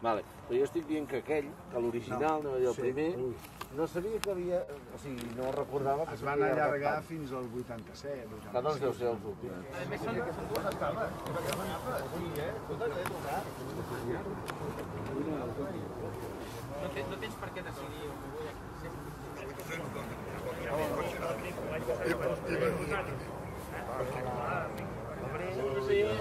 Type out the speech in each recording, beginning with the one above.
Vale, però jo estic dient que aquell, que l'original, el primer, no sabia que havia... O sigui, no recordava que s'havia arreglat. Es van allargar fins al 87. Que no deu ser els últims. A més, són dues cames. No tens per què decidir. Sí, se'n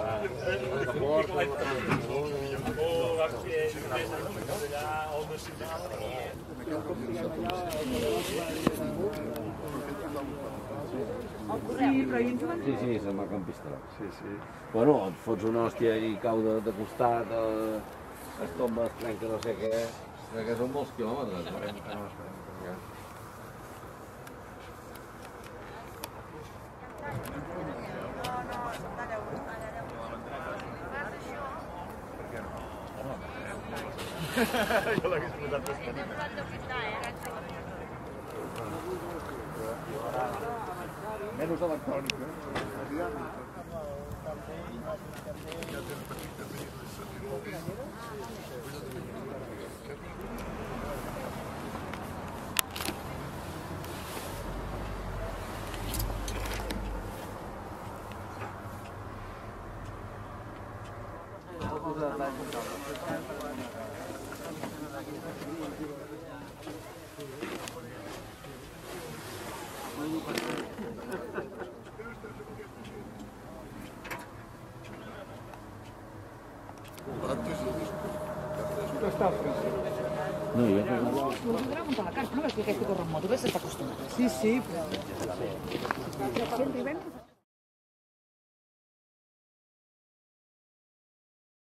va a Campista. Bueno, et fots una hòstia i cau de costat, es tomba, es trenca, no sé què. Que són molts quilòmetres. Jo l'hagués posat més petita. Menys electrònic, eh? Ja tens petit també. Sí, però...